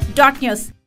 subscribe Dot News।